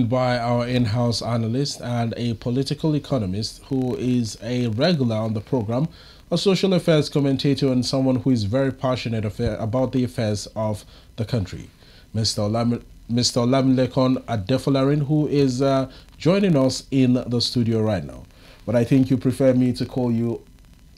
By our in-house analyst and a political economist who is a regular on the program, a social affairs commentator and someone who is very passionate about the affairs of the country. Mr. Olamilekan Adefolarin, who is joining us in the studio right now. But I think you prefer me to call you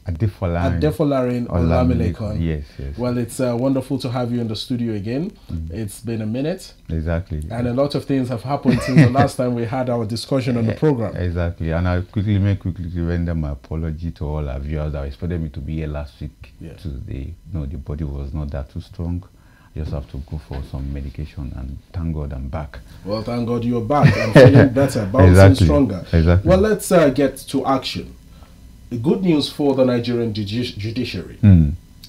Adefolarin Olamilekan. Yes, yes. Well, it's wonderful to have you in the studio again. It's been a minute. Exactly. And a lot of things have happened since the last time we had our discussion on the program. Exactly. And I quickly render my apology to all our viewers. I expected me to be here last week. Yes. Tuesday. No, the body was not that too strong. Just have to go for some medication, and thank God I'm back. Well, thank God you're back. I'm feeling better, bouncing stronger. Exactly. Well, let's get to action. The good news for the Nigerian judiciary.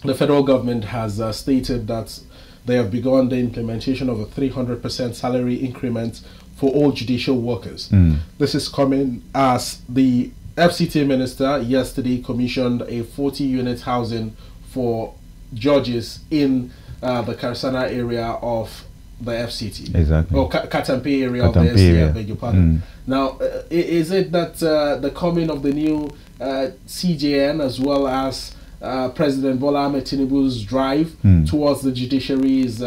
The federal government has stated that they have begun the implementation of a 300% salary increment for all judicial workers. This is coming as the FCT minister yesterday commissioned a 40-unit housing for judges in the Karasana area of the FCT. Exactly. Or Katampe area of the FCT, I beg your pardon. Now, is it that the coming of the new CJN as well as President Bola Ahmed Tinubu's drive towards the judiciary is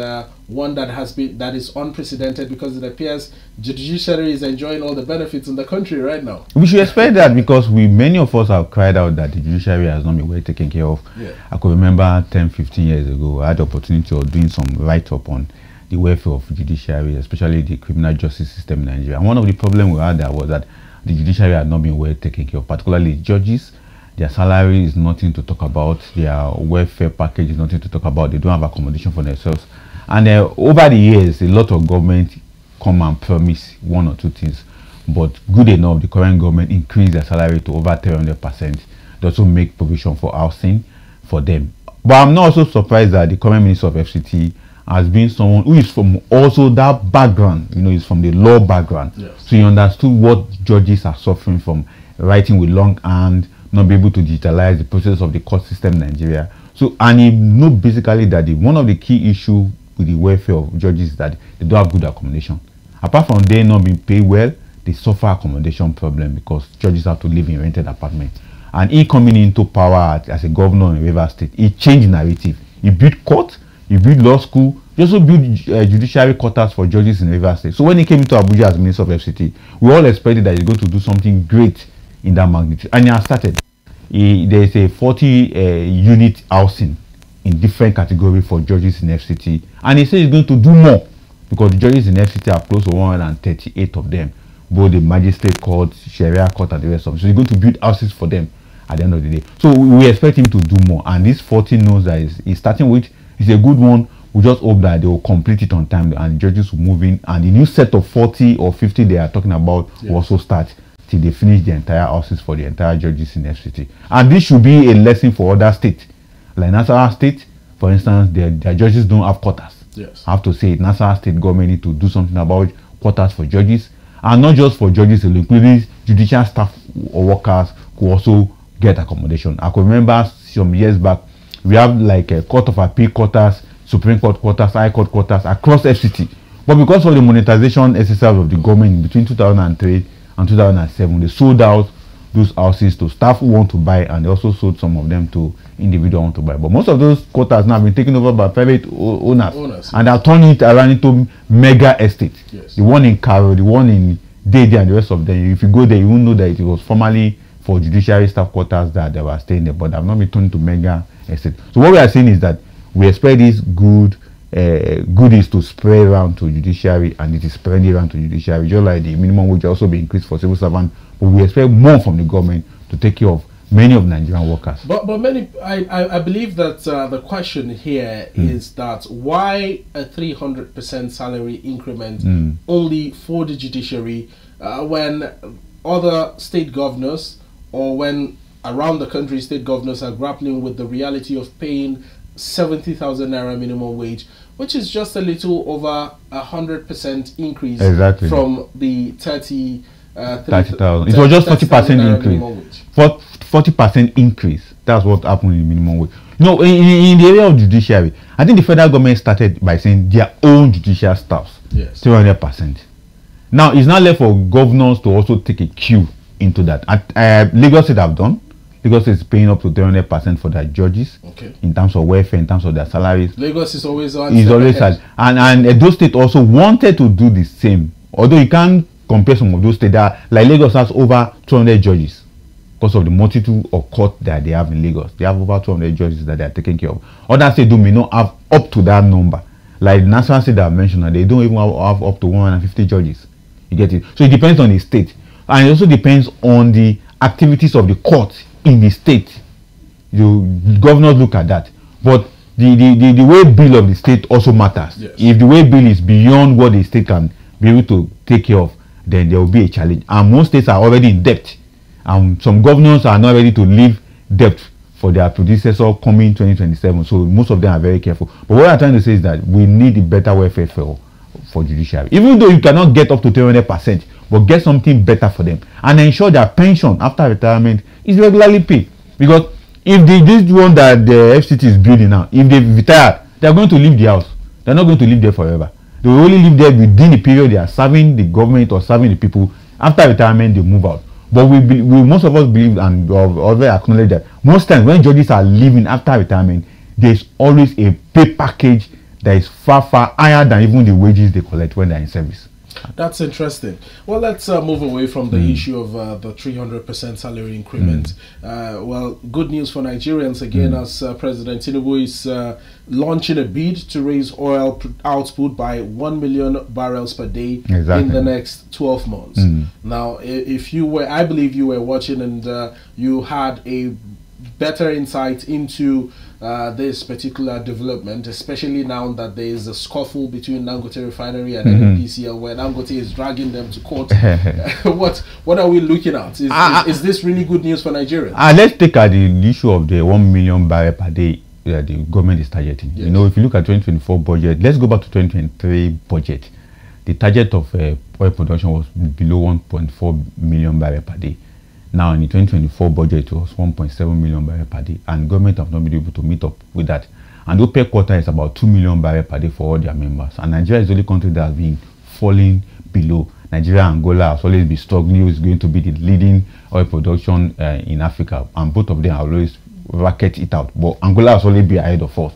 one that has been, that is unprecedented, because it appears the judiciary is enjoying all the benefits in the country right now? We should expect that, because many of us have cried out that the judiciary has not been well taken care of. Yeah. I could remember 10-15 years ago I had the opportunity of doing some write-up on the welfare of judiciary, especially the criminal justice system in Nigeria. And one of the problems we had there was that the judiciary had not been well taken care of, particularly judges. Their salary is nothing to talk about. Their welfare package is nothing to talk about. They don't have accommodation for themselves. And over the years, a lot of government come and promise one or two things. But good enough, the current government increased their salary to over 300%. They also make provision for housing for them. But I'm not also surprised that the current minister of FCT has been someone who is from also that background, you know, is from the law background. Yes. So he understood what judges are suffering from, writing with long hand, not be able to digitalize the process of the court system in Nigeria. So, and he knew basically that one of the key issues with the welfare of judges is that they don't have good accommodation. Apart from they not being paid well, they suffer accommodation problem because judges have to live in rented apartments. And he coming into power as a governor in Rivers State, he changed narrative. He built court, he built law school, he also built judiciary quarters for judges in Rivers State. So when he came into Abuja as Minister of FCT, we all expected that he's going to do something great in that magnitude. And he has started. There is a 40-unit housing in different categories for judges in FCT. And he says he's going to do more, because the judges in FCT are close to 138 of them, both the magistrate court, Sharia court, and the rest of them. So he's going to build houses for them at the end of the day. So we expect him to do more. And this 40 knows that he's starting with is a good one. We just hope that they will complete it on time and judges will move in. And the new set of 40 or 50 they are talking about will also start till they finish the entire houses for the entire judges in FCT. And this should be a lesson for other states. Like Nasarawa State, for instance, their judges don't have quotas. Yes. I have to say, Nasarawa State government need to do something about quotas for judges. And not just for judges, including judicial staff or workers who also get accommodation. I can remember some years back, we have like a Court of Appeal quotas, Supreme Court quotas, High Court quotas across FCT. But because of the monetization exercise of the government between 2003 and 2007, they sold out those houses to staff who want to buy, and they also sold some of them to individuals who want to buy. But most of those quotas now have been taken over by private owners, and they are turning it around into mega estates. Yes. The one in Karo, the one in Dede, and the rest of them. If you go there, you won't know that it was formerly for judiciary staff quotas that they were staying there, but they have not been turned to mega estates. So what we are saying is that we expect these goodies to spread around to judiciary, and it is spreading around to judiciary, just like the minimum wage also be increased for civil servants. But we expect more from the government to take care of many of Nigerian workers. But many, I believe that the question here is that why a 300% salary increment only for the judiciary when other state governors, or when around the country state governors, are grappling with the reality of paying 70,000 naira minimum wage, which is just a little over 100% increase. Exactly. From the 30,000. It was just 40% increase. 40% increase. That's what happened in the minimum wage. No, in the area of judiciary, I think the federal government started by saying their own judicial staffs. Yes. 200%. Now it's not left for governors to also take a cue into that. Lagos State have done. Lagos State is paying up to 300% for their judges, okay, in terms of welfare, in terms of their salaries. Lagos is always on. Is always ahead. And Edo State also wanted to do the same. Although you can't compare some of those states that, like Lagos has over 200 judges because of the multitude of court that they have in Lagos. They have over 200 judges that they are taking care of. Other states do may not have up to that number. Like the national state that I mentioned, they don't even have up to 150 judges. You get it? So it depends on the state. And it also depends on the activities of the court in the state. The governors look at that. But the way bill of the state also matters. Yes. If the way bill is beyond what the state can be able to take care of, then there will be a challenge. And most states are already in debt. And some governors are not ready to leave debt for their predecessor coming 2027. So most of them are very careful. But what I'm trying to say is that we need a better welfare for judiciary. Even though you cannot get up to 300%, but get something better for them. And ensure that pension after retirement is regularly paid. Because if this one that the FCT is building now, if they retire, they are going to leave the house. They are not going to live there forever. They will only live there within the period they are serving the government or serving the people. After retirement, they move out. But we most of us believe and already acknowledge that most times when judges are leaving after retirement, there is always a pay package that is far, far higher than even the wages they collect when they are in service. That's interesting. Well, let's move away from the issue of the 300% salary increment. Well, good news for Nigerians again, as President Tinubu is launching a bid to raise oil output by 1 million barrels per day in the next 12 months. Now, if you were, I believe you were watching and you had a better insight into this particular development, especially now that there is a scuffle between Dangote Refinery and NNPCL, where Dangote is dragging them to court. What are we looking at? Is this really good news for Nigeria? Let's take at the issue of the 1 million barrel per day that the government is targeting. Yes. You know, if you look at 2024 budget, let's go back to 2023 budget. The target of oil production was below 1.4 million barrel per day. Now in the 2024 budget it was 1.7 million barrel per day, and government have not been able to meet up with that. And the OPEC quota is about 2 million barrel per day for all their members. And Nigeria is the only country that has been falling below. Nigeria and Angola has always been struggling. Is going to be the leading oil production in Africa, and both of them have always racket it out. But Angola has always been ahead of us.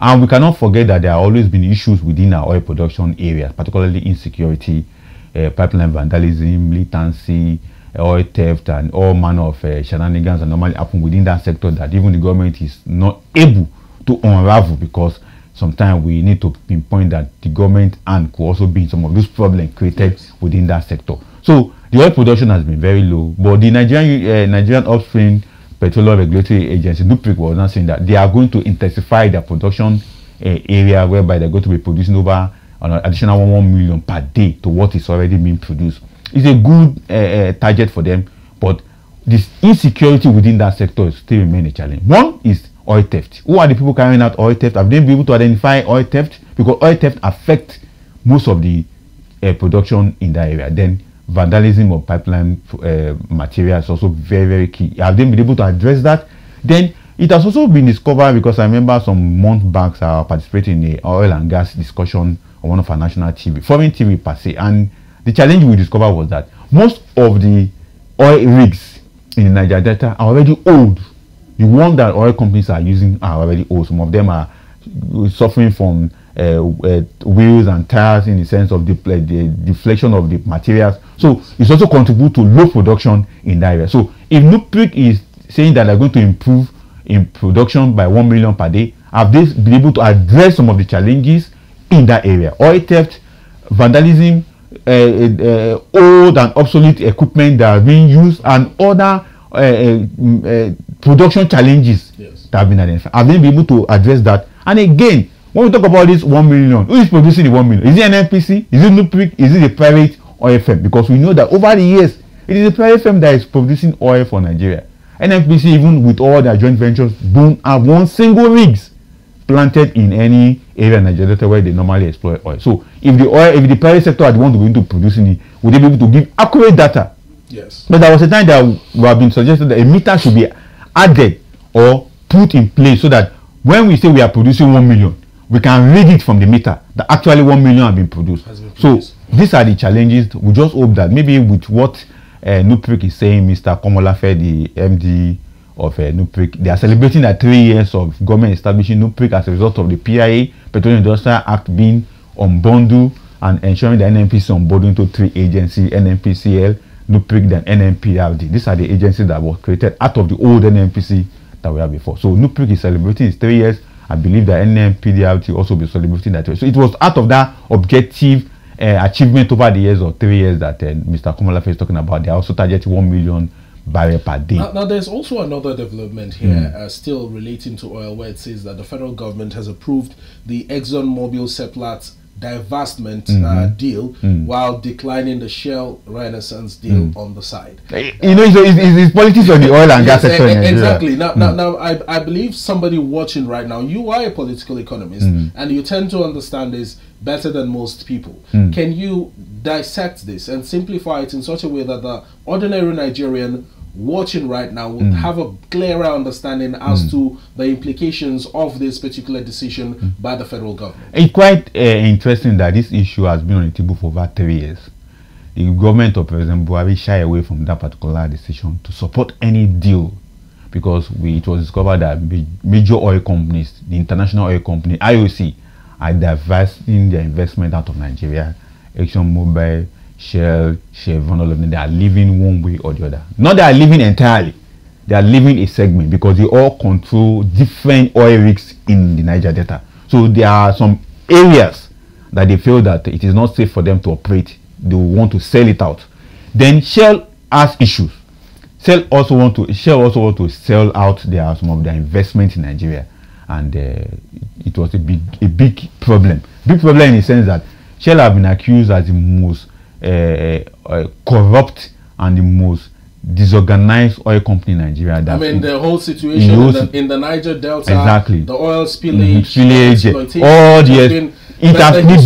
And we cannot forget that there have always been issues within our oil production areas, particularly insecurity, pipeline vandalism, militancy, oil theft, and all manner of shenanigans that normally happen within that sector that even the government is not able to unravel, because sometimes we need to pinpoint that the government and could also be in some of those problems created within that sector. So the oil production has been very low, but the Nigerian Upstream Petroleum Regulatory Agency, NUPRC, was now saying that they are going to intensify their production area, whereby they're going to be producing over an additional 1 million per day to what is already being produced. It's a good target for them, but this insecurity within that sector still remains a challenge. One is oil theft. Who are the people carrying out oil theft? Have they been able to identify oil theft? Because oil theft affects most of the production in that area. Then vandalism of pipeline material is also very, very key. Have they been able to address that? Then it has also been discovered, because I remember some months back I participated in an oil and gas discussion on one of our national TV, foreign TV per se, and the challenge we discovered was that most of the oil rigs in the Niger Delta are already old. The ones that oil companies are using are already old. Some of them are suffering from wheels and tires in the sense of the deflection of the materials. So it's also contribute to low production in that area. So if NUPRC is saying that they're going to improve in production by 1 million per day, have they been able to address some of the challenges in that area? Oil theft, vandalism, old and obsolete equipment that are being used, and other production challenges that have been identified. Have they been able to address that? And again, when we talk about this 1 million, who is producing the 1 million? Is it NNPC? Is it NUPRC? Is it a private oil firm? Because we know that over the years, it is a private firm that is producing oil for Nigeria. NNPC, even with all their joint ventures, don't have one single rigs planted in any area in Nigeria where they normally exploit oil. So if the private sector are the ones going to produce it, would they be able to give accurate data? Yes. But there was a time that we have been suggested that a meter should be added or put in place so that when we say we are producing 1 million, we can read it from the meter that actually 1 million have been produced. So These are the challenges. We just hope that maybe with what NUPRC is saying, Mr. Komolafe, the MD of NUPRC, they are celebrating that 3 years of government establishing NUPRC as a result of the PIA, Petroleum Industrial Act, being unbundled and ensuring the NNPC onboarding into 3 agencies, NNPCL, NUPRC, then NNPRD. These are the agencies that were created out of the old NNPC that we had before. So NUPRC is celebrating its 3 years. I believe that NMPD also be celebrating that way. So it was out of that objective achievement over the years of 3 years that Mr. Komolafe is talking about. They are also targeting 1 million barrel per day. Now there's also another development here, still relating to oil, where it says that the federal government has approved the ExxonMobil Seplat divestment deal, while declining the Shell Renaissance deal on the side. You know, it's politics on the oil and gas sector. Exactly. Yeah. Now I believe somebody watching right now, you are a political economist, and you tend to understand this better than most people. Can you dissect this and simplify it in such a way that the ordinary Nigerian watching right now would have a clearer understanding as to the implications of this particular decision by the federal government? It's quite interesting that this issue has been on the table for over 3 years. The government of President Buhari shy away from that particular decision to support any deal, because it was discovered that major oil companies, the international oil company, IOC, are divesting their investment out of Nigeria. ExxonMobil, Shell, Chevron, all of them, they are leaving one way or the other. Not that they are leaving entirely, they are leaving a segment, because they all control different oil rigs in the Niger Delta. So there are some areas that they feel that it is not safe for them to operate. They want to sell it out. Then Shell has issues. Shell also want to sell out some of their investments in Nigeria, and it was a big problem. Big problem in the sense that Shell have been accused as the most corrupt and the most disorganized oil company in Nigeria. I mean, the whole situation in the Niger Delta, exactly, the oil spillage, the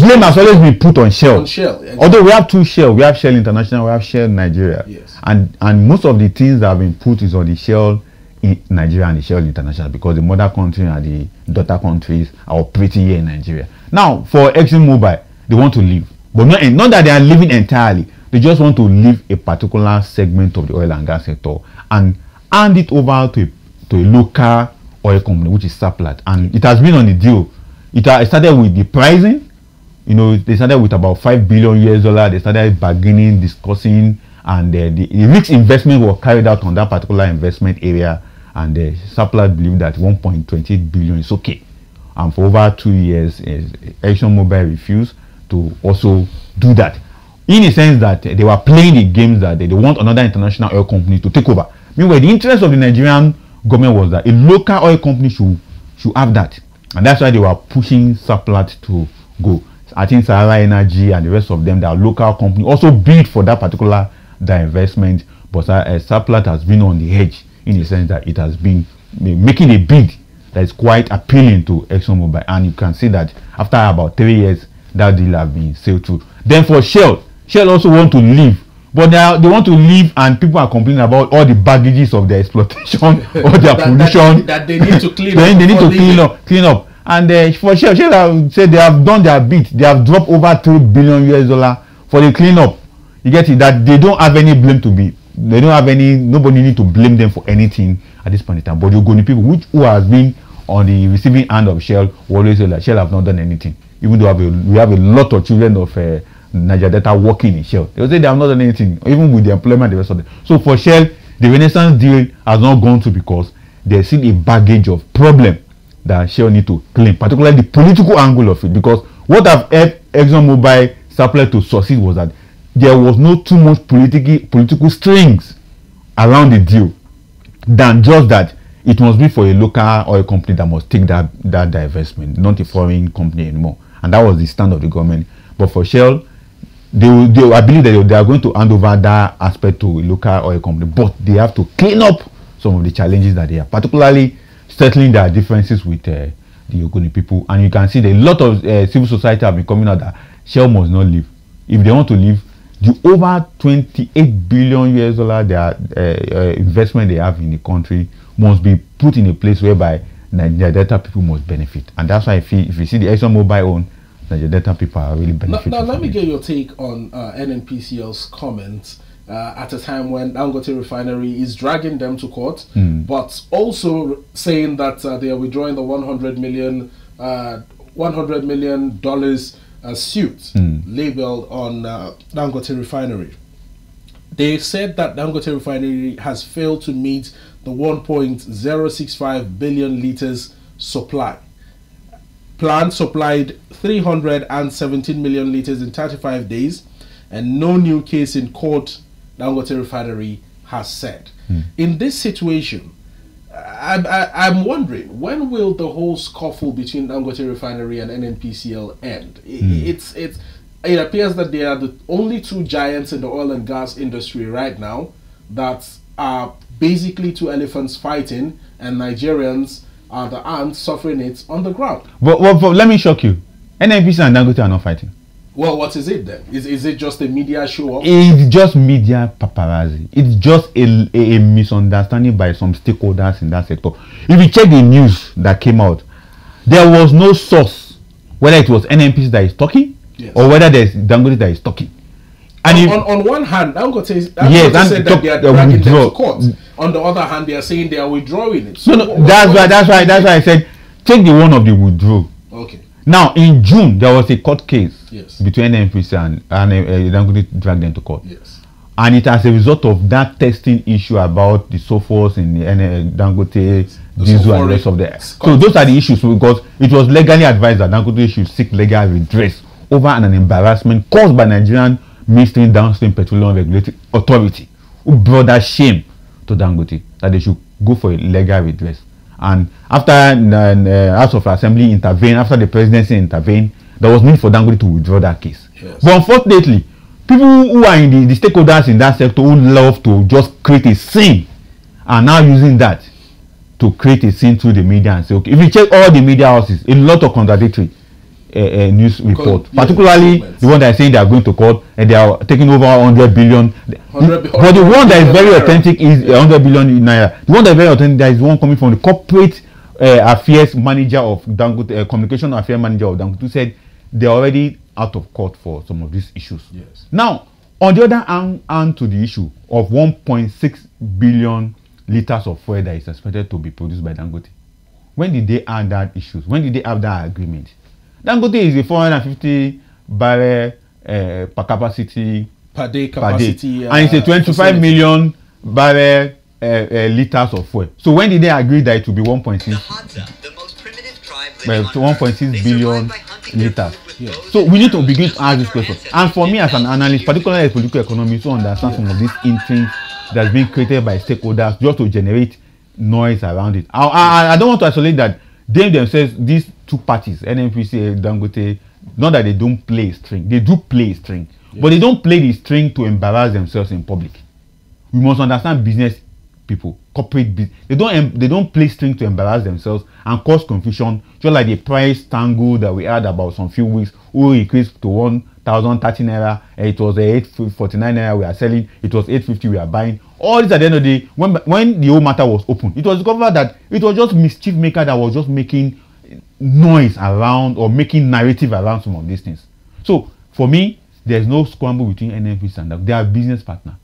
blame has always been put on Shell. Exactly. Although we have two Shell, we have Shell International, we have Shell Nigeria, and most of the things that have been put is on the Shell in Nigeria and the Shell International, because the mother country and the daughter countries are operating here in Nigeria. Now, for ExxonMobil, they want to leave. But not that they are leaving entirely, they just want to leave a particular segment of the oil and gas sector and hand it over to a local oil company, which is Seplat. And it has been on the deal. It started with the pricing. You know, they started with about $5 billion. They started bargaining, discussing, and the risk investment was carried out on that particular investment area. And Seplat believed that 1.28 billion is okay. And for over 2 years, ExxonMobil refused to also do that, in a sense that they were playing the games that they want another international oil company to take over. Meanwhile, the interest of the Nigerian government was that a local oil company should have that, and that's why they were pushing Seplat to go. I think Sahara Energy and the rest of them, their local company, also bid for that particular divestment, but Seplat has been on the edge, in the sense that it has been making a bid that is quite appealing to ExxonMobil, and you can see that after about 3 years, that deal have been sailed through. Then for Shell also want to leave, but they want to leave, and people are complaining about all the baggages of their exploitation or their pollution that they need to clean up. And for Shell said they have done their bit. They have dropped over $3 billion for the cleanup. You get it? That they don't have any blame to be. They don't have any. Nobody need to blame them for anything at this point in time. But the Ogoni people, who has been on the receiving end of Shell, always say that Shell have not done anything. Even though we have a lot of children of Niger Delta working in Shell, they will say they have not done anything, even with the employment, the rest of them. So for Shell, the Renaissance deal has not gone through, because there is still a baggage of problem that Shell need to claim, particularly the political angle of it. Because what have helped ExxonMobil Seplat to succeed was that there was no too much political strings around the deal, than just that it must be for a local oil company that must take that divestment, not a foreign company anymore. And that was the stand of the government. But for Shell, I believe that they are going to hand over that aspect to a local oil company, but they have to clean up some of the challenges that they have, particularly settling their differences with the Ogoni people. And you can see that a lot of civil society have been coming out that Shell must not leave. If they want to leave, the over $28 billion investment they have in the country must be put in a place whereby Niger Delta people must benefit. And that's why if you see the ExxonMobil own, Nigerian people are really benefiting. Now, let me get your take on NNPCL's comments at a time when Dangote Refinery is dragging them to court, but also saying that they are withdrawing the $100 million suit labeled on Dangote Refinery. They said that Dangote Refinery has failed to meet the 1.065 billion liters supply. Plant supplied 317 million liters in 35 days and no new case in court, Dangote Refinery has said. In this situation, I'm wondering, when will the whole scuffle between Dangote Refinery and NNPCL end? It appears that they are the only two giants in the oil and gas industry right now that are basically two elephants fighting, and Nigerians are the ants suffering it on the ground. But let me shock you. NNPCL and Dangote are not fighting. Well, what is it then? Is it just a media show-off? It's just media paparazzi. It's just a misunderstanding by some stakeholders in that sector. If you check the news that came out, there was no source, whether it was NNPCL that is talking, yes, or whether there's Dangote that is talking. And on one hand, Dangote yes, said that they are dragging them to court. On the other hand, they are saying they are withdrawing it. So no, that's why I said, take the one of the withdrawal. Okay. Now, in June, there was a court case, yes, between NNPCL and Dangote dragged them to court. Yes. And it as a result of that testing issue about the sulfurs in the Dangote, diesel and rest of the... So those are the issues, because it was legally advised that Dangote should seek legal redress over an embarrassment caused by Nigerian Midstream Downstream Petroleum Regulatory Authority, who brought that shame to Dangote, that they should go for a legal redress. And after the House of Assembly intervened, after the presidency intervened, there was need for Dangote to withdraw that case. Yes. But unfortunately, people who are in the stakeholders in that sector who love to just create a scene are now using that to create a scene through the media and say, okay, if you check all the media houses, a lot of contradictory news report, particularly the one that is saying they are going to court and they are taking over 100 billion. But the one that is very authentic is 100 billion in Naira. The one that is very authentic, that is one coming from the corporate affairs manager of Dangote, communication affairs manager of Dangote, who said they are already out of court for some of these issues. Yes. Now, on the other hand, to the issue of 1.6 billion liters of fuel that is expected to be produced by Dangote. When did they add that issues? When did they have that agreement? Dangote is a 450 barrel per capacity per day, and it's a 25 million barrel liters of fuel. So when did they agree that it will be 1.6 billion liters? Yeah. So we need to begin to ask this question. And for me as an analyst, particularly as a political economist, to understand some of these intrigues that's been created by stakeholders just to generate noise around it. I don't want to isolate that they themselves, these two parties, NNPCL, Dangote, not that they don't play string. They do play string. Yes. But they don't play the string to embarrass themselves in public. We must understand business people, corporate business. They don't play string to embarrass themselves and cause confusion, just like the price tangle that we had about some few weeks, who increased to 1,030 Naira, it was 849 Naira we are selling, it was 850 we are buying. All this at the end of the day, when the whole matter was open, it was discovered that it was just mischief maker that was just making noise around or making narrative around some of these things. So for me, there's no scramble between NNPCL and Dangote. They are business partner.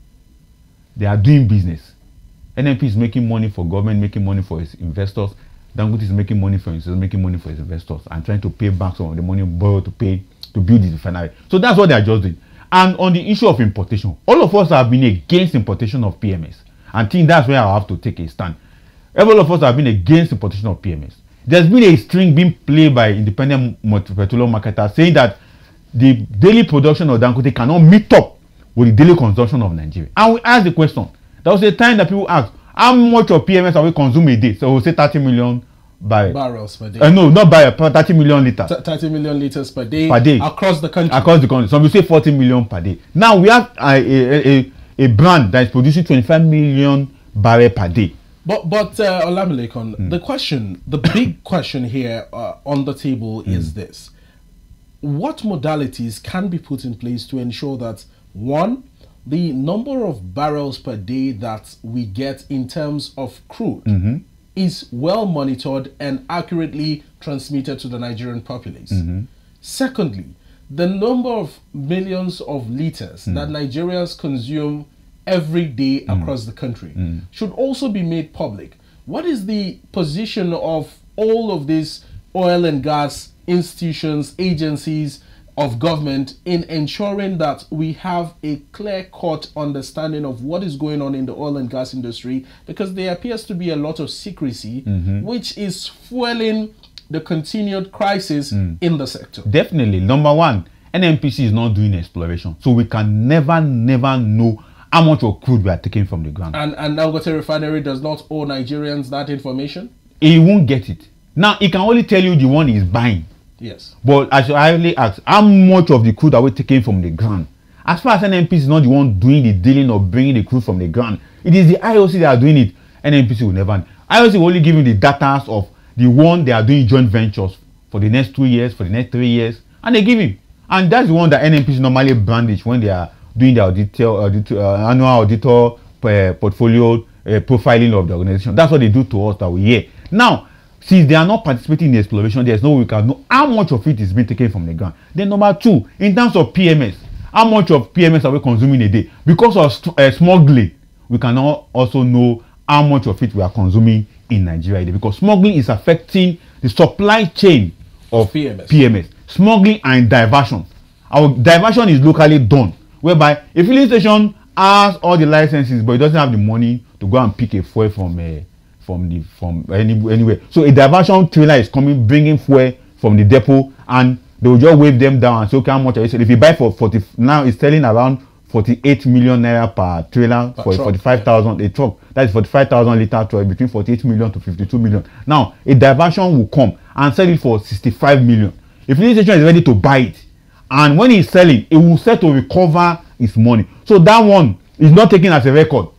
They are doing business. NNP is making money for government, making money for its investors. Dangote is making money for himself, making money for his investors, and trying to pay back some of the money borrowed to pay to build this refinery. So that's what they are just doing. And on the issue of importation, all of us have been against importation of PMS. And I think that's where I have to take a stand. All of us have been against importation of PMS. There's been a string being played by independent petroleum marketers saying that the daily production of Dangote cannot meet up with the daily consumption of Nigeria. And we ask the question. There was a time that people asked, how much of PMS are we consuming a day? So we'll say 30 million barrels per day. No, not barrels, 30 million liters. 30 million liters per day. Across the country. Across the country. So we say 40 million per day. Now we have a brand that is producing 25 million barrels per day. But Olamilekan, the big question here on the table is this. What modalities can be put in place to ensure that, one, the number of barrels per day that we get in terms of crude is well monitored and accurately transmitted to the Nigerian populace. Secondly, the number of millions of liters that Nigerians consume every day across the country should also be made public. What is the position of all of these oil and gas institutions, agencies of government in ensuring that we have a clear-cut understanding of what is going on in the oil and gas industry? Because there appears to be a lot of secrecy, which is fueling the continued crisis in the sector. Definitely. Number one, NNPC is not doing exploration. So we can never know how much of crude we are taking from the ground. And Dangote Refinery does not owe Nigerians that information? He won't get it. Now, he can only tell you the one he's buying. Yes. But as I only ask, how much of the crude are we taking from the ground? As far as NNPC is not the one doing the dealing or bringing the crude from the ground, it is the IOC that are doing it. NNPC will never. IOC will only give you the data of the one they are doing joint ventures for the next 2 years, for the next 3 years, and they give him. And that's the one that NNPC normally brandish when they are doing their annual auditor portfolio profiling of the organization. That's what they do to us that we hear. Now, since they are not participating in the exploration, there's no way we can know how much of it is being taken from the ground. Then number two, in terms of PMS, how much of PMS are we consuming a day? Because of smuggling, we cannot also know how much of it we are consuming in Nigeria a day, because smuggling is affecting the supply chain of PMS. Smuggling and diversion. Our diversion is locally done, whereby a filling station has all the licenses, but it doesn't have the money to go and pick a fuel from anywhere. So a diversion trailer is coming, bringing fuel from the depot, and they will just wave them down and say, okay, how much are you selling? If you buy for 40, now it's selling around 48 million naira per trailer for 45,000 a truck. That is 45,000 liter truck, between 48 million to 52 million. Now a diversion will come and sell it for 65 million. If the station is ready to buy it, and when he's selling, it will set to recover his money. So that one is not taken as a record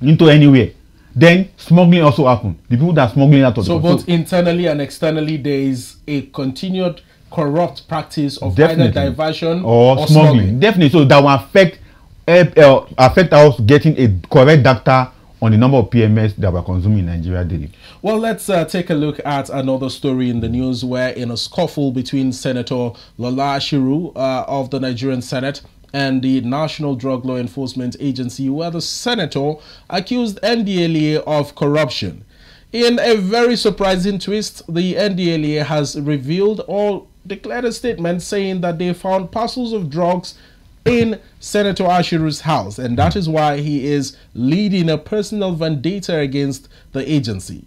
into anywhere. Then smuggling also happened. The people that are smuggling out of the country. So both internally and externally, there is a continued corrupt practice of either diversion or smuggling. Definitely. So that will affect us getting a correct data on the number of PMS that we're consuming in Nigeria daily. Well, let's take a look at another story in the news, where in a scuffle between Senator Lola Ashiru of the Nigerian Senate and the National Drug Law Enforcement Agency, where the senator accused NDLEA of corruption. In a very surprising twist, the NDLEA has revealed or declared a statement saying that they found parcels of drugs in Senator Ashiru's house, and that is why he is leading a personal vendetta against the agency.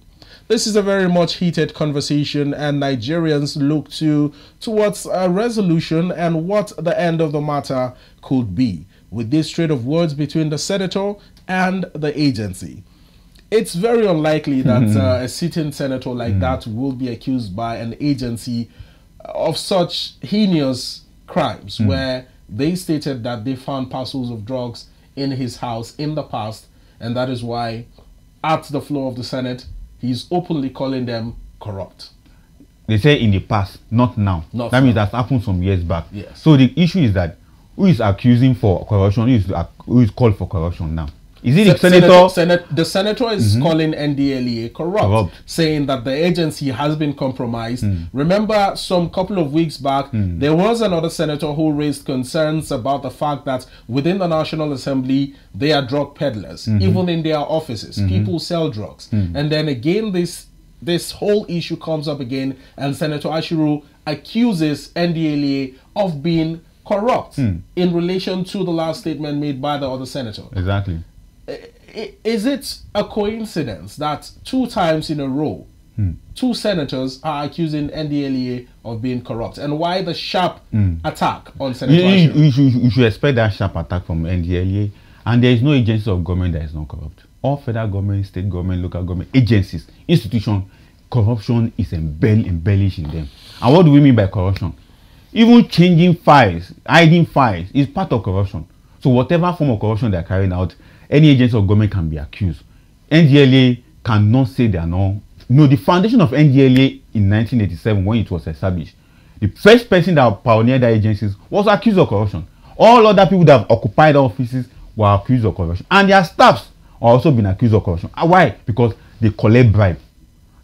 This is a very much heated conversation, and Nigerians look towards a resolution and what the end of the matter could be with this trade of words between the senator and the agency. It's very unlikely that a sitting senator like that will be accused by an agency of such heinous crimes, where they stated that they found parcels of drugs in his house in the past, and that is why at the floor of the Senate, he's openly calling them corrupt. They say in the past, not now. Not that means that's happened some years back. Yes. So the issue is that who is accusing for corruption, who is called for corruption now? Is it the senator? The senator is calling NDLEA corrupt, saying that the agency has been compromised. Remember, some couple of weeks back, there was another senator who raised concerns about the fact that within the National Assembly, they are drug peddlers. Even in their offices, people sell drugs. And then again, this whole issue comes up again, and Senator Ashiru accuses NDLEA of being corrupt in relation to the last statement made by the other senator. Exactly. Is it a coincidence that two times in a row, two senators are accusing NDLEA of being corrupt? And why the sharp attack on Senator Ashiru? You should expect that sharp attack from NDLEA. And there is no agency of government that is not corrupt. All federal government, state government, local government, agencies, institutions, corruption is embellished in them. And what do we mean by corruption? Even changing files, hiding files is part of corruption. So whatever form of corruption they are carrying out, any agency of government can be accused. NDLEA cannot say they are not. No, the foundation of NDLEA in 1987, when it was established, the first person that pioneered the agencies was accused of corruption. All other people that have occupied offices were accused of corruption. And their staffs have also been accused of corruption. Why? Because they collect bribe.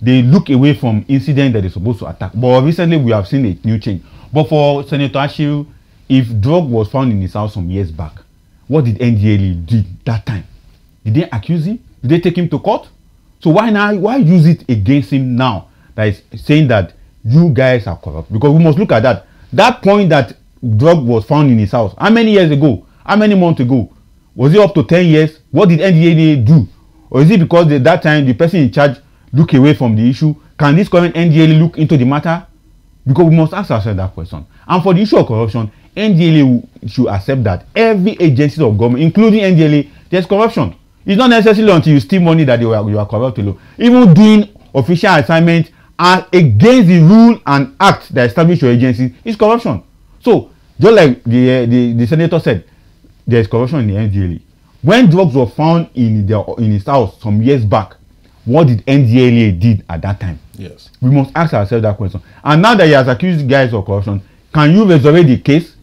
They look away from incidents that they're supposed to attack. But recently, we have seen a new change. But for Senator Ashiru, if drug was found in his house some years back, what did NDLEA do that time? Did they accuse him? Did they take him to court? So why now? Why use it against him now? That is saying that you guys are corrupt. Because we must look at that. That point that drug was found in his house, how many years ago? How many months ago? Was it up to 10 years? What did NDLEA do? Or is it because at that time the person in charge looked away from the issue? Can this current NDLEA look into the matter? Because we must ask ourselves that question. And for the issue of corruption, NDLEA should accept that every agency of government, including NDLEA, there's corruption. It's not necessarily until you steal money that you are corrupt. Even doing official assignments are against the rule and act that establish your agency is corruption. So, just like the senator said, there is corruption in the NDLEA. When drugs were found in his house some years back, what did NDLEA did at that time? Yes. We must ask ourselves that question. And now that he has accused guys of corruption, can you resurrect the case?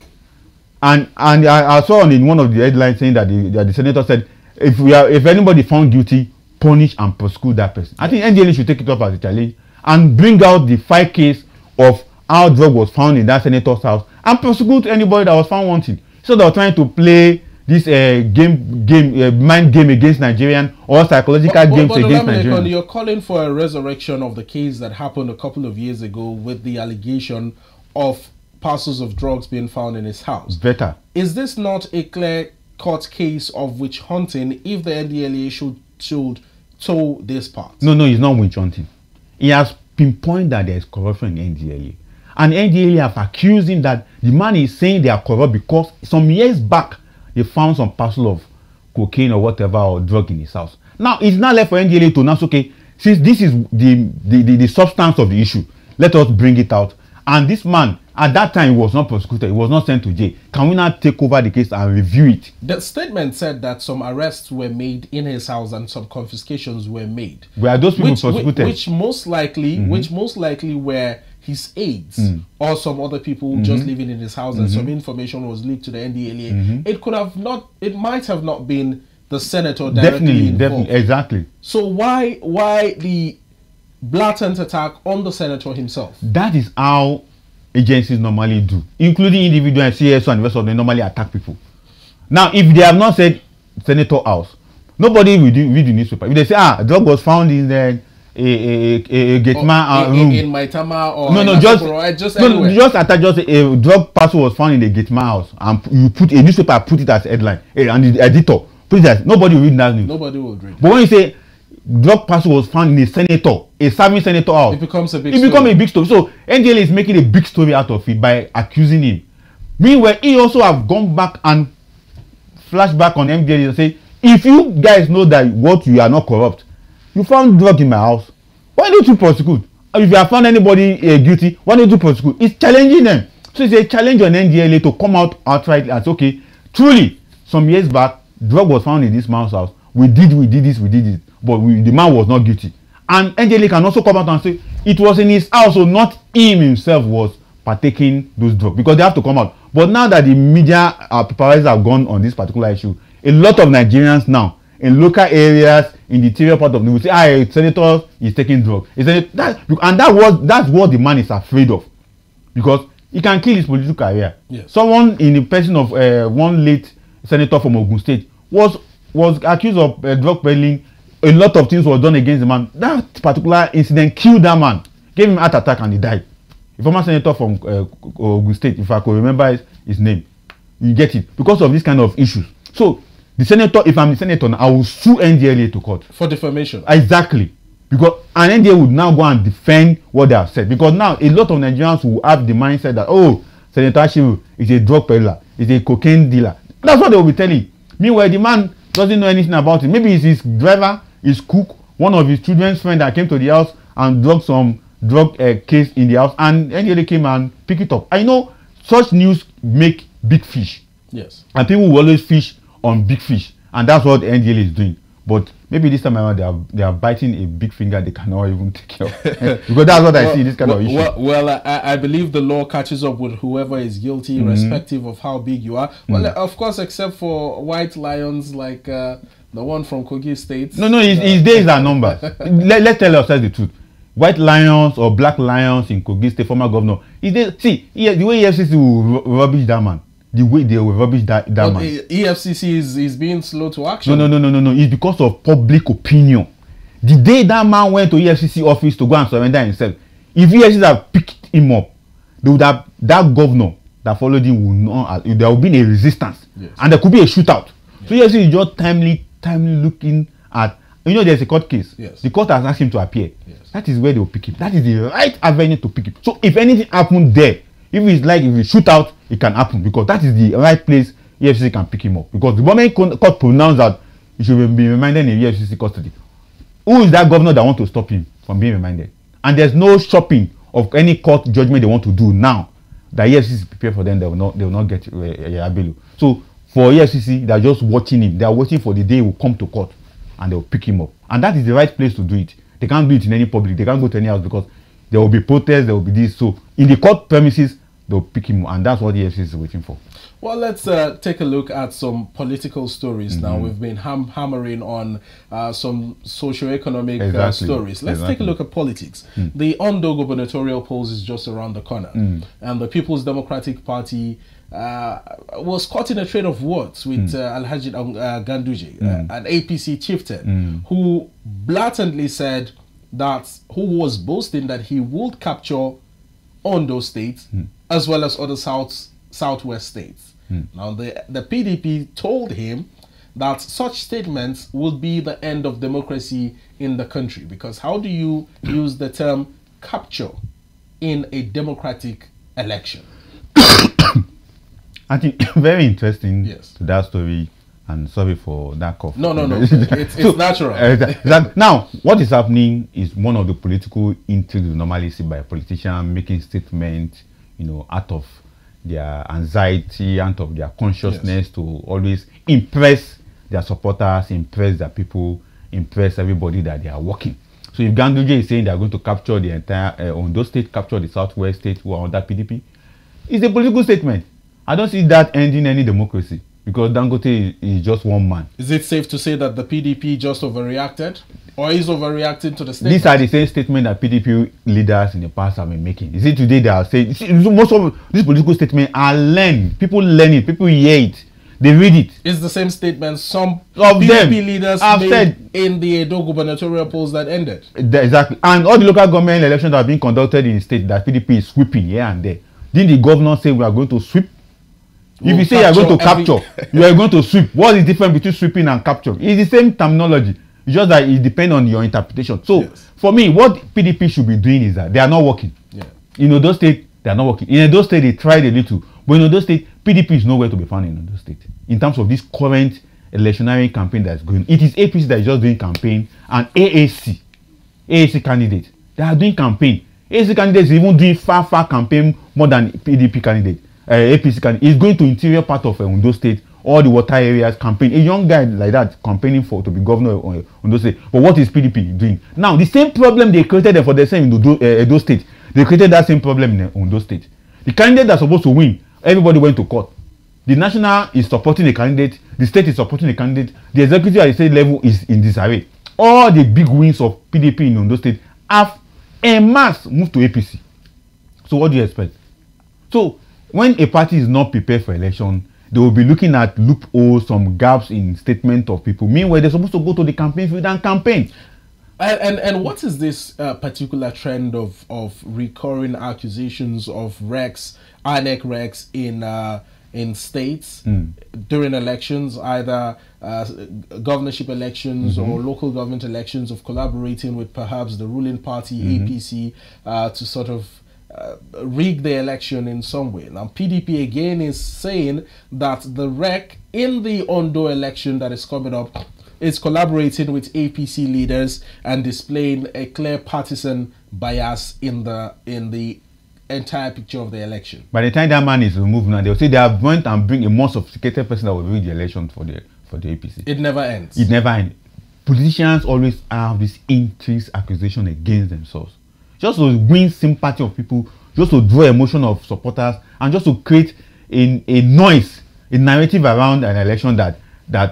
And I saw in one of the headlines saying that the senator said, if anybody found guilty, punish and prosecute that person. I think NDLEA should take it up as a challenge and bring out the five case of how drug was found in that senator's house and prosecute anybody that was found wanting. So they were trying to play this mind game against Nigerian or psychological games against Nigerian. You're calling for a resurrection of the case that happened a couple of years ago with the allegation of parcels of drugs being found in his house. Better. Is this not a clear court case of witch hunting if the NDLEA should toe this part? No, it's not witch hunting. He has pinpointed that there is corruption in NDLEA. And NDLEA have accused him that the man is saying they are corrupt because some years back they found some parcel of cocaine or whatever or drug in his house. Now it's not left for NDLEA to announce, okay, since this is the substance of the issue, let us bring it out. And this man at that time was not prosecuted, he was not sent to jail. Can we now take over the case and review it? The statement said that some arrests were made in his house and some confiscations were made. Were those people prosecuted? Which most likely were his aides or some other people just living in his house, and some information was leaked to the NDLEA. It could have not, it might have not been the senator directly involved. Definitely, exactly. So why the blatant attack on the senator himself? That is how agencies normally do, including individual and CSO and the rest of them normally attack people. Now, if they have not said senator house, nobody will read the newspaper. If they say, ah, a drug was found in the room. In Maitama or just a drug parcel was found in the Gaitama house, and you put a newspaper, put it as headline, and the editor put it as, nobody will read that news. Nobody will read. But when you say drug parcel was found in a senator, a serving senator house, it becomes a big story. So NDLEA is making a big story out of it by accusing him. Meanwhile, he also have gone back and flashed back on NDLEA and say, if you guys know that what you are not corrupt, you found drug in my house, why don't you prosecute? If you have found anybody guilty, why don't you prosecute? It's challenging them. So it's a challenge on NDLEA to come out outright and say, okay, truly, some years back, drug was found in this man's house. We did this, but the man was not guilty. And NDLEA can also come out and say, it was in his house, so not him himself was partaking those drugs, because they have to come out. But now that the media paparazzis have gone on this particular issue, a lot of Nigerians now, in local areas, in the interior part of the country, ah, senator is taking drugs. That's what the man is afraid of, because he can kill his political career. Yes. Someone in the person of one late senator from Ogun State was accused of drug peddling. A lot of things were done against the man. That particular incident killed that man, gave him a heart attack, and he died. A former senator from Ogun State, if I could remember his name, you get it, because of this kind of issues. So the senator, if I'm the senator, I will sue NDLEA to court for defamation. Exactly, because and NDLEA would now go and defend what they have said, because now a lot of Nigerians will have the mindset that, oh, Senator Ashiru is a drug peddler, is a cocaine dealer. That's what they will be telling. Meanwhile, the man doesn't know anything about it. Maybe it's his driver, his cook, one of his children's friend that came to the house and dropped some drug case in the house, and NDLEA came and picked it up. I know such news make big fish. Yes, and people will always fish on big fish, and that's what NDLEA is doing. But maybe this time around they are biting a big finger they cannot even take care of. Because that's what I see this kind of issue. Well, I believe the law catches up with whoever is guilty, irrespective of how big you are. Well, of course, except for white lions like the one from Kogi State. No, his days are numbered. Let's tell ourselves the truth. white lions or black lions in Kogi State, former governor. The way EFCC will rubbish that man, the way they will rubbish that man. EFCC is being slow to action. No. It's because of public opinion. The day that man went to EFCC office to go and surrender himself, if EFCC had picked him up, they would have, that governor that followed him would not, there would be a resistance. Yes. And there could be a shootout. Yes. So EFCC is just timely looking at, you know, there's a court case. Yes. The court has asked him to appear. Yes. That is where they will pick him. That is the right avenue to pick him. So if anything happened there, if it's like if you shoot out, it can happen, because that is the right place EFCC can pick him up. Because the moment court pronounced that, he should be reminded in EFCC custody. Who is that governor that want to stop him from being reminded? And there's no shopping of any court judgment they want to do now. The EFCC is prepared for them. They will not get Abelu. So for EFCC, they are just watching him. They are waiting for the day he will come to court and they will pick him up. And that is the right place to do it. They can't do it in any public. They can't go to any house, because there will be protests, there will be this. So in the court premises, they'll pick him up, and that's what the EFCC is waiting for. Well, let's take a look at some political stories now. We've been hammering on some socio-economic stories. Let's take a look at politics. The Ondo gubernatorial polls is just around the corner, and the People's Democratic Party was caught in a trade of words with Alhaji Ganduje, an APC chieftain, who blatantly said that, who was boasting that he would capture Ondo State as well as other southwest states. Now the PDP told him that such statements would be the end of democracy in the country, because how do you use the term capture in a democratic election? I think very interesting to that story, and sorry for that cough. No. it's natural. Now, what is happening is one of the political intrigues normally seen by a politician making statements, you know, out of their anxiety, out of their consciousness, to always impress their supporters, impress their people, impress everybody that they are working. So if Ganduje is saying they are going to capture the entire Ondo State, capture the southwest state who are under PDP, it's a political statement. I don't see that ending any democracy, because Dangote is just one man. Is it safe to say that the PDP just overreacted, or is overreacting to the statement? These are the same statements that PDP leaders in the past have been making. You see, today they are saying, most of these political statements are learned. People learn it. People hear it. They read it. It's the same statement some of PDP them leaders have made said in the Edo gubernatorial polls that ended. Exactly. And all the local government elections that have been conducted in the state that PDP is sweeping here and there. Didn't the governor say we are going to sweep? If you say you are going to capture, you are going to sweep. What is the difference between sweeping and capture? It's the same terminology. It's just that it depends on your interpretation. So, for me, what PDP should be doing is that they are not working. In Ondo State, they are not working. In Ondo State, they tried a little. But in Ondo State, PDP is nowhere to be found in Ondo State. In terms of this current electionary campaign that is going, it is APC that is just doing campaign, and AAC candidates. They are doing campaign. AAC candidates are even doing far campaign more than PDP candidates. APC can is going to interior part of Ondo State, all the water areas campaign. A young guy like that campaigning for to be governor of Ondo State. But what is PDP doing now? The same problem they created for the same in Edo State, they created that same problem in Ondo State. The candidate that's supposed to win, everybody went to court. The national is supporting a candidate, the state is supporting a candidate, the executive at the state level is in disarray. All the big wins of PDP in Ondo State have en masse moved to APC. So what do you expect? So when a party is not prepared for election, they will be looking at loopholes, some gaps in statement of people. Meanwhile, they're supposed to go to the campaign field and campaign. And what is this particular trend of recurring accusations of recs, INEC recs in states during elections, either governorship elections or local government elections, of collaborating with perhaps the ruling party, APC, to sort of rig the election in some way? Now PDP again is saying that the rec in the Ondo election that is coming up is collaborating with APC leaders and displaying a clear partisan bias in the entire picture of the election. By the time that man is removed now, they'll say they have went and bring a more sophisticated person that will rig the election for the APC. It never ends. It never ends. Politicians always have this intense accusation against themselves, just to win sympathy of people, just to draw emotion of supporters, and just to create a noise, a narrative around an election that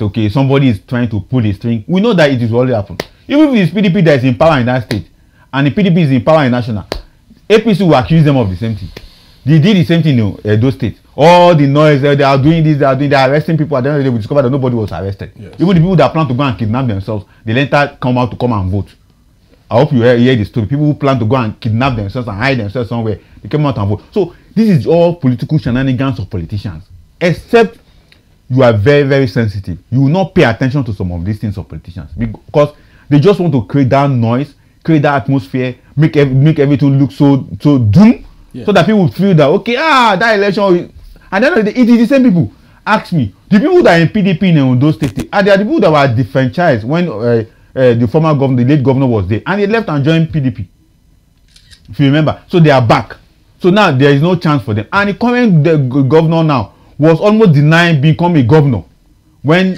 okay, somebody is trying to pull a string. We know that it is already happened. Even if it's PDP that is in power in that state, and the PDP is in power in national, APC will accuse them of the same thing. They did the same thing in Edo State. All the noise, they are doing this, they are doing, they are arresting people. At the end of the day, we discovered that nobody was arrested. Yes. Even the people that plan to go and kidnap themselves, they later come out to come and vote. I hope you hear the story. People who plan to go and kidnap themselves and hide themselves somewhere, they came out and vote. So this is all political shenanigans of politicians. Except you are very, very sensitive. You will not pay attention to some of these things of politicians because they just want to create that noise, create that atmosphere, make everything look so doom. Yeah. So that people feel that, okay, that election, and then it is the same people. Ask me, the people that are in PDP in Ondo State, they are the people that were disenfranchised when the former governor, the late governor was there, and they left and joined PDP. If you remember, so they are back. So now there is no chance for them. And the current governor now was almost denying becoming a governor when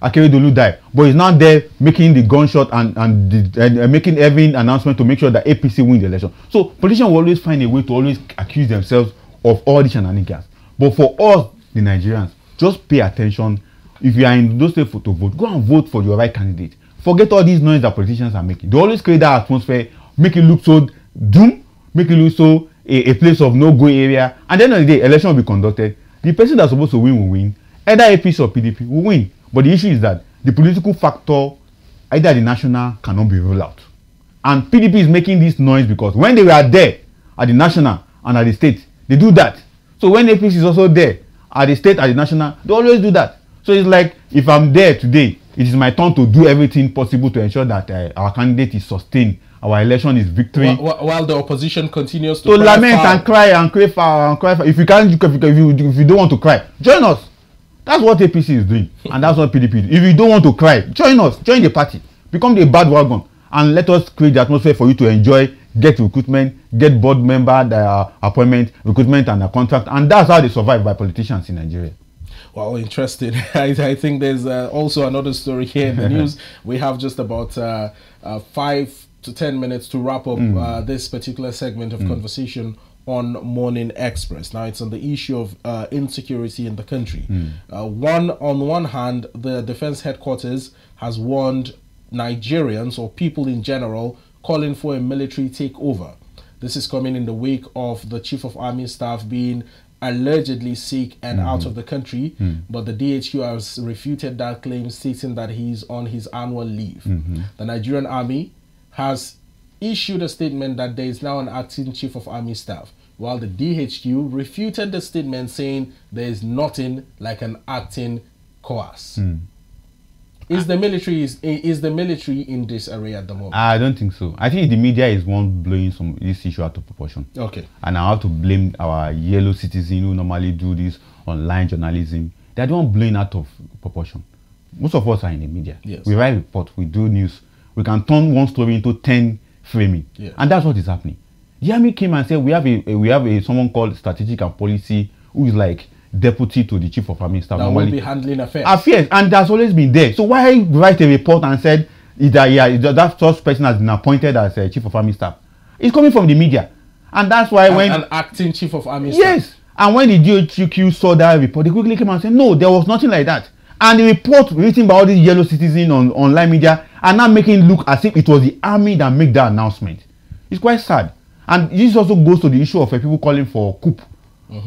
Akeredolu died, but he's now there making the gunshot and making every announcement to make sure that APC wins the election. So politicians will always find a way to always accuse themselves of all these shenanigans. But for us, the Nigerians, just pay attention. If you are in those states to vote, go and vote for your right candidate. Forget all these noise that politicians are making. They always create that atmosphere, make it look so doom, make it look so a place of no-go area. And then on the day, election will be conducted. The person that's supposed to win will win. Either APC or PDP will win. But the issue is that the political factor, either the national, cannot be ruled out. And PDP is making this noise because when they were there at the national and at the state, they do that. So when APC is also there at the state, at the national, they always do that. So it's like, if I'm there today, it is my turn to do everything possible to ensure that our candidate is sustained, our election is victory. While the opposition continues to lament and cry and crave and cry. If you can't, if you don't want to cry, join us. That's what APC is doing, and that's what PDP is. If you don't want to cry, join us, join the party, become the bad wagon, and let us create the atmosphere for you to enjoy, get recruitment, get board member appointment, recruitment and a contract, and that's how they survive by politicians in Nigeria. Well, interesting. I think there's also another story here in the news. We have just about 5 to 10 minutes to wrap up this particular segment of conversation on Morning Express. Now, it's on the issue of insecurity in the country. On one hand, the Defense Headquarters has warned Nigerians or people in general, calling for a military takeover. This is coming in the wake of the Chief of Army Staff being allegedly sick and out of the country, but the DHQ has refuted that claim, stating that he's on his annual leave. The Nigerian Army has issued a statement that there is now an acting Chief of Army Staff, while the DHQ refuted the statement, saying there is nothing like an acting COAS. Is the military in this area at the moment? I don't think so. I think the media is one blowing this issue out of proportion. Okay. And I have to blame our yellow citizen who normally do this online journalism. They are the one blowing out of proportion. Most of us are in the media. Yes. We write reports, we do news. We can turn one story into 10 framing. Yeah. And that's what is happening. The army came and said we have someone called Strategic and Policy, who is like deputy to the Chief of Army Staff. That will be handling affairs. And that's always been there. So why write a report and said that such person has been appointed as a Chief of Army Staff? It's coming from the media. And that's why when an acting Chief of Army Staff. Yes. And when the DHQ saw that report, they quickly came and said, no, there was nothing like that. And the report written by all these yellow citizens on online media are now making it look as if it was the army that made that announcement. It's quite sad. And this also goes to the issue of people calling for coup,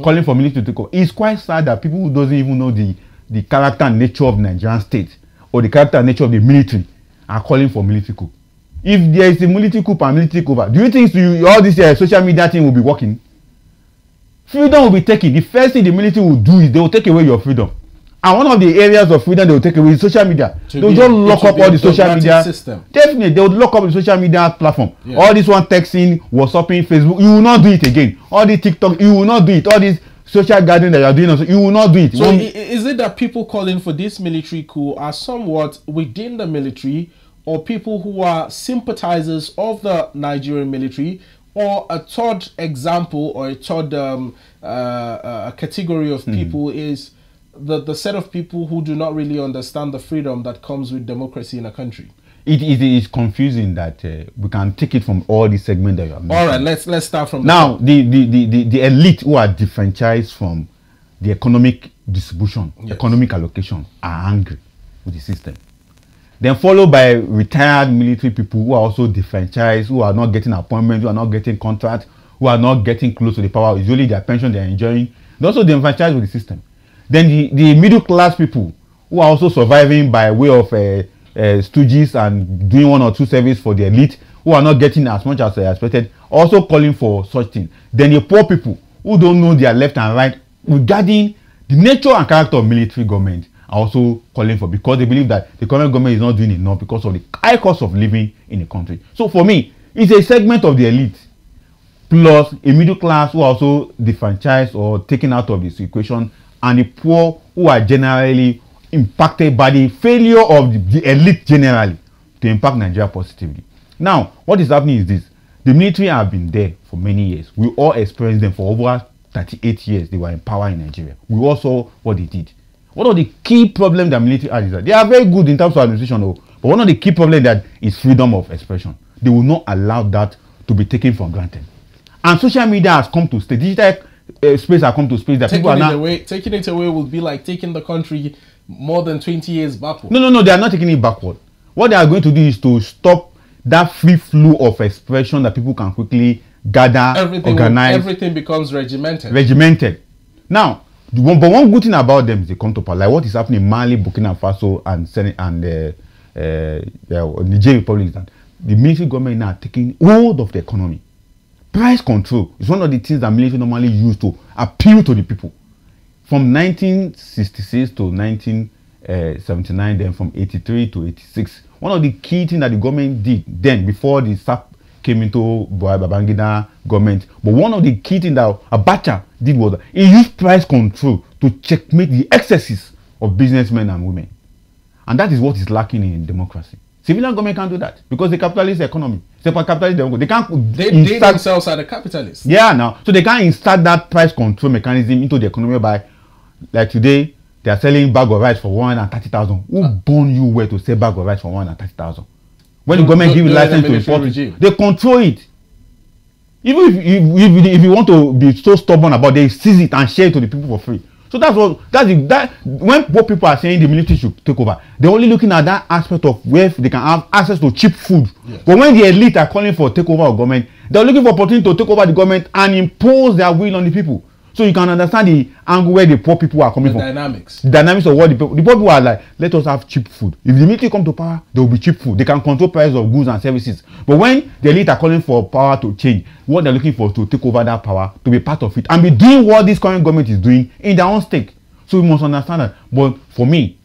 calling for military takeover. It's quite sad that people who doesn't even know the character and nature of Nigerian state or the character and nature of the military are calling for military coup. If there is a military coup and military takeover, do you think all this social media thing will be working? Freedom will be taken. The first thing the military will do is they will take away your freedom. And one of the areas of freedom they will take away is social media. They'll just lock up all the social media system. Definitely, they will lock up the social media platform. Yeah. All this one texting, WhatsApping, Facebook, you will not do it again. All the TikTok, you will not do it. All this social gathering that you are doing, also, you will not do it. So is it that people calling for this military coup are somewhat within the military, or people who are sympathizers of the Nigerian military, or a third example or a third category of people is the set of people who do not really understand the freedom that comes with democracy in a country? It is confusing that we can take it from all the segments that you have mentioned. All right, let's start from now. The elite who are disenfranchised from the economic distribution, economic allocation, are angry with the system. Then followed by retired military people who are also disenfranchised, who are not getting appointments, who are not getting contracts, who are not getting close to the power. Usually their pension they are enjoying. They're also disenfranchised with the system. Then the middle class people who are also surviving by way of stooges and doing one or two service for the elite, who are not getting as much as they expected, also calling for such things. Then the poor people who don't know their left and right regarding the nature and character of military government are also calling for, because they believe that the current government is not doing enough because of the high cost of living in the country. So for me, it's a segment of the elite plus a middle class who are also disenfranchised or taken out of this equation, and the poor who are generally impacted by the failure of the elite generally to impact Nigeria positively. Now, what is happening is this. The military have been there for many years. We all experienced them for over 38 years. They were in power in Nigeria. We all saw what they did. One of the key problems that military has is that they are very good in terms of administration, but one of the key problems that is freedom of expression. They will not allow that to be taken for granted. And social media has come to stay. Digital space has come to space. That people are now taking it away would be like taking the country more than 20 years backward. No, they are not taking it backward. What they are going to do is to stop that free flow of expression that people can quickly gather, organize. Everything becomes regimented. Now, but one good thing about them is they come to power. Like what is happening in Mali, Burkina Faso, and Niger Republic is that the military government now taking hold of the economy. Price control is one of the things that military normally use to appeal to the people. From 1966 to 1979, then from 83 to 86, one of the key things that the government did then, before the SAP came into Babangida government, but one of the key things that Abacha did was he used price control to checkmate the excesses of businessmen and women. And that is what is lacking in democracy. Civilian government can't do that because the capitalist economy, they can't. They themselves are the capitalists. Yeah, now. So they can't insert that price control mechanism into the economy by, like today, they are selling bag of rice for 130,000. Who born you where to sell bag of rice for 130,000? When the government gives you license to import regime, they control it. Even if you want to be so stubborn about it, they seize it and share it to the people for free. So that's what when poor people are saying the military should take over, they're only looking at that aspect of where they can have access to cheap food. Yes. But when the elite are calling for takeover of government, they're looking for opportunity to take over the government and impose their will on the people. So you can understand the angle where the poor people are coming from. Dynamics. The dynamics of what the poor people are like, let us have cheap food. If the military come to power, there will be cheap food. They can control price of goods and services. But when the elite are calling for power to change, what they're looking for is to take over that power, to be part of it, and be doing what this current government is doing in their own stake. So we must understand that. But for me,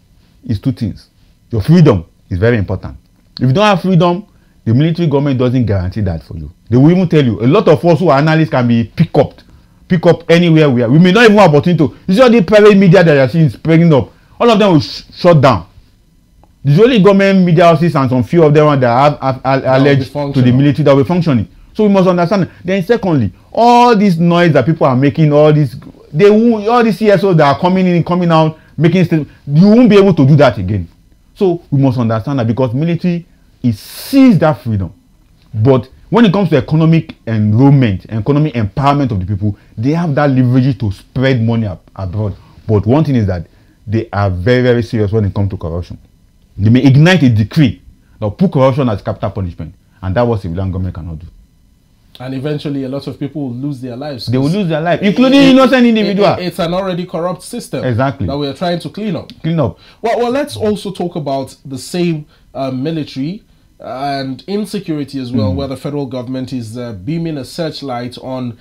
it's two things. Your freedom is very important. If you don't have freedom, the military government doesn't guarantee that for you. They will even tell you, a lot of us who are analysts can be picked up anywhere we are. We may not even have opportunity to. Usually, the private media that you are seeing is picking up. All of them will shut down. Usually, government media houses and some few of them that have alleged to the military that will be functioning. So we must understand. Then, secondly, all this noise that people are making, all these CSOs that are coming in, coming out, making statements, you won't be able to do that again. So we must understand that, because military is seized that freedom, but when it comes to economic enrollment, economic empowerment of the people, they have that leverage to spread money abroad. But one thing is that they are very, very serious when it comes to corruption. They may ignite a decree that put corruption as capital punishment, and that was civilian government cannot do. And eventually, a lot of people will lose their lives. They will lose their lives, including innocent individuals. It's an already corrupt system, exactly, that we are trying to clean up. Well, let's also talk about the same military and insecurity as well, where the federal government is beaming a searchlight on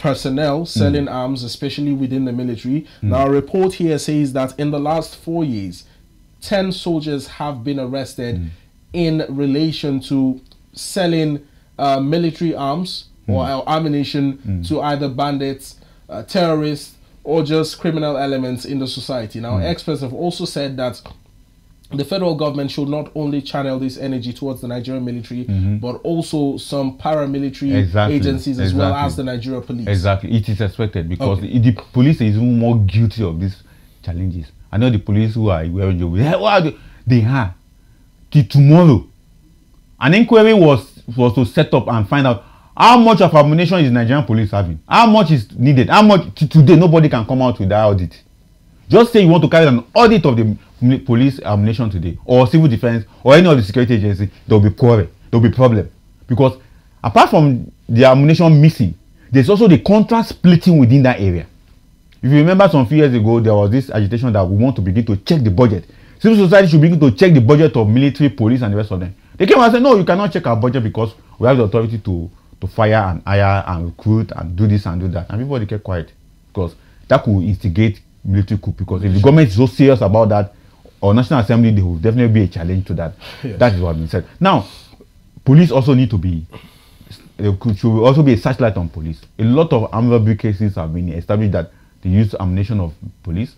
personnel selling arms, especially within the military. Now, a report here says that in the last 4 years, 10 soldiers have been arrested in relation to selling military arms or ammunition to either bandits, terrorists, or just criminal elements in the society. Now, experts have also said that the federal government should not only channel this energy towards the Nigerian military, but also some paramilitary agencies as well as the Nigeria police. It is expected, because the police is even more guilty of these challenges. I know the police who are wearing jobs, they are till tomorrow. An inquiry was to set up and find out how much of ammunition is Nigerian police having, how much is needed, how much. Today nobody can come out with that audit. Just say you want to carry an audit of the police ammunition today, or civil defense, or any of the security agency, there will be quarrel, there will be problem. Because apart from the ammunition missing, there's also the contract splitting within that area. If you remember some few years ago, there was this agitation that we want to begin to check the budget. Civil society should begin to check the budget of military, police, and the rest of them. They came and said, no, you cannot check our budget because we have the authority to fire and hire and recruit and do this and do that. And everybody kept quiet because that could instigate military coup. Because if the government is so serious about that, or National Assembly, there will definitely be a challenge to that. Yes. That is what has been said. Now, police also need to be, there should also be a searchlight on police. A lot of armed robbery cases have been established that they use ammunition of police.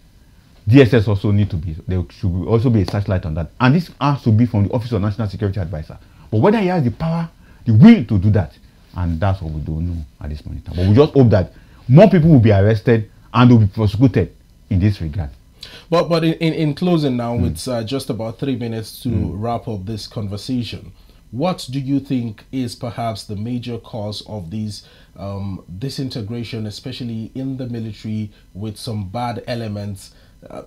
DSS also need to be, there should also be a searchlight on that. And this has to be from the Office of National Security Advisor. But whether he has the power, the will to do that, and that's what we don't know at this moment. But we just hope that more people will be arrested and will be prosecuted in this regard. But in closing now, it's just about 3 minutes to wrap up this conversation. What do you think is perhaps the major cause of this disintegration, especially in the military, with some bad elements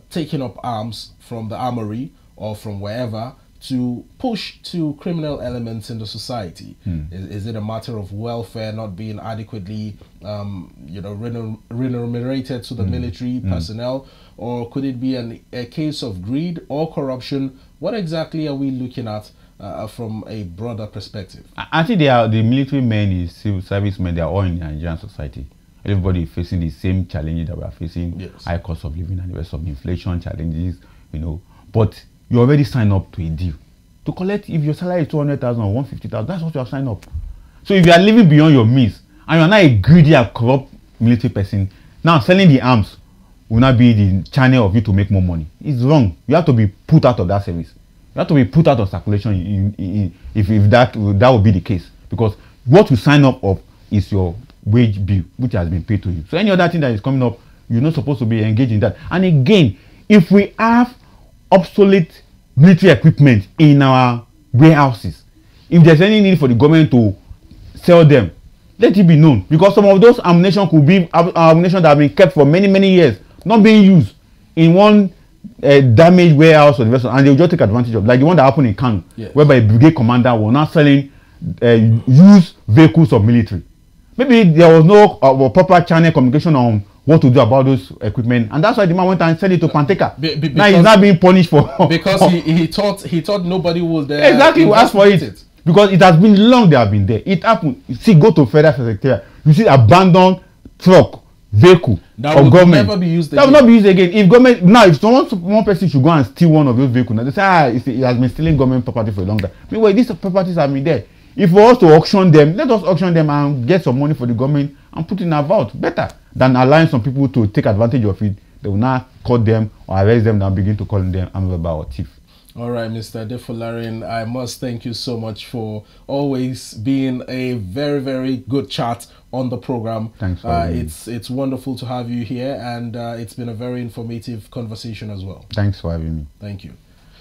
taking up arms from the armory or from wherever to push to criminal elements in the society? Is it a matter of welfare not being adequately remunerated to the military personnel, or could it be a case of greed or corruption? What exactly are we looking at from a broader perspective? I think the military men, the civil service men, they are all in the Nigerian society. Everybody is facing the same challenges that we are facing. Yes. High cost of living and the rest of inflation challenges, you know. But you already signed up to a deal. To collect, if your salary is 200,000 or 150,000, that's what you have signed up. So if you are living beyond your means, and you are not a greedy and corrupt military person, now selling the arms will not be the channel of you to make more money. It's wrong. You have to be put out of that service. You have to be put out of circulation if that would be the case. Because what you sign up of is your wage bill, which has been paid to you. So any other thing that is coming up, you're not supposed to be engaged in that. And again, if we have obsolete military equipment in our warehouses, if there's any need for the government to sell them, let it be known. Because some of those ammunition could be ammunition that have been kept for many, many years, not being used in one damaged warehouse or the rest of, and they will just take advantage of, like the one that happened in Kano, yes, whereby a brigade commander was not selling used vehicles of military. Maybe there was no proper channel communication on what to do about those equipment, and that's why the man went and sent it to Panteka. Now he's not being punished for because he thought nobody would exactly ask for it, because it has been long they have been there. It happened. You see, go to Federal Secretariat, you see abandoned truck, vehicle that of government never be used that will not be used again. If government now, if one person should go and steal one of those vehicles, now they say, ah, it has been stealing government property for a long time. Meanwhile, these properties have been there. If we also auction them, let us auction them and get some money for the government and put in a vault. Better than allowing some people to take advantage of it. They will now cut them or arrest them and begin to call them amber or thief. All right, Mr. Adefolarin, I must thank you so much for always being a very, very good chat on the program. Thanks. It's wonderful to have you here, and it's been a very informative conversation as well. Thanks for having me. Thank you.